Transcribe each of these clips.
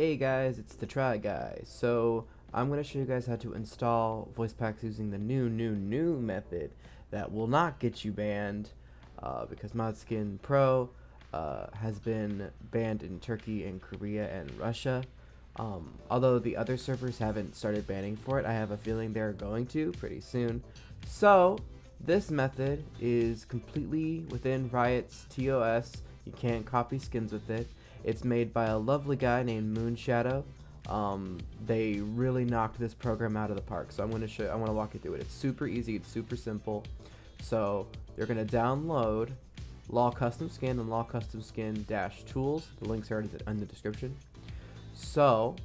Hey guys, it's the Try Guy. So I'm going to show you guys how to install voice packs using the new method that will not get you banned because ModSkin Pro has been banned in Turkey and Korea and Russia. Although the other servers haven't started banning for it, I have a feeling they're going to pretty soon. So this method is completely within Riot's TOS. You can't copy skins with it. It's made by a lovely guy named Moonshadow. They really knocked this program out of the park. So I want to walk you through it. It's super easy. It's super simple. So you're gonna download LoL Custom Skin and LoL Custom Skin -tools. The links are already in the description. So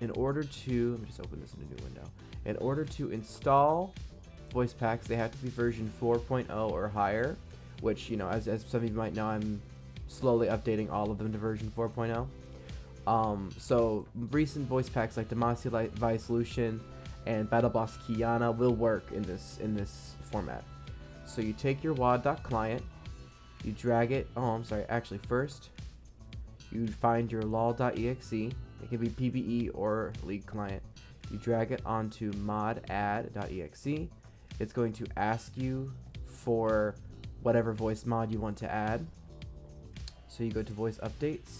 in order to, let me just open this in a new window. In order to install voice packs, they have to be version 4.0 or higher, which, you know, as some of you might know, I'm slowly updating all of them to version 4.0. So recent voice packs like Demacia Vice Lucian and Battle Boss Kiana will work in this format. So you take your wad.client, you drag it. Oh, I'm sorry. Actually, first you find your lol.exe. It can be PBE or League Client. You drag it onto modadd.exe. It's going to ask you for whatever voice mod you want to add. So you go to voice updates,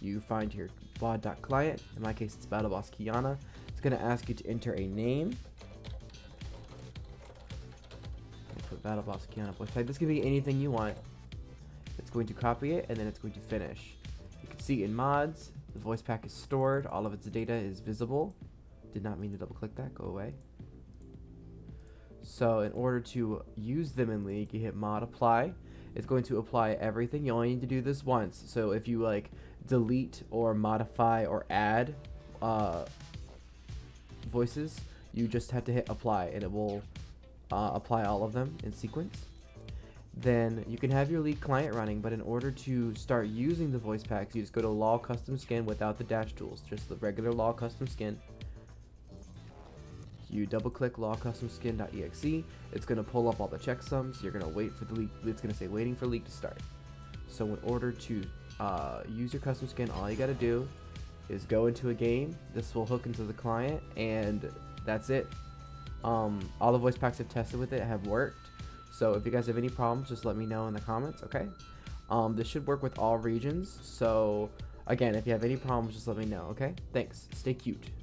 you find your wad.client, in my case it's Battle Boss Kiana. It's going to ask you to enter a name. Put Battle Boss Kiana voice pack. This can be anything you want. It's going to copy it and then it's going to finish. You can see in mods, the voice pack is stored, all of its data is visible. Did not mean to double click that, go away. So in order to use them in League, you hit mod apply. It's going to apply everything. You only need to do this once. So if you like delete or modify or add voices, you just have to hit apply and it will apply all of them in sequence. Then you can have your League Client running, but in order to start using the voice packs, you just go to LoL Custom Skin without the -tools, just the regular LoL Custom Skin. You double click lolcustomskin.exe. It's going to pull up all the checksums. You're going to wait for the league. It's going to say waiting for league to start. So in order to use your custom skin, all you got to do is go into a game. This will hook into the client and that's it. All the voice packs I've tested with it have worked. So if you guys have any problems, just let me know in the comments. Okay. This should work with all regions. So again, if you have any problems, just let me know. Okay. Thanks. Stay cute.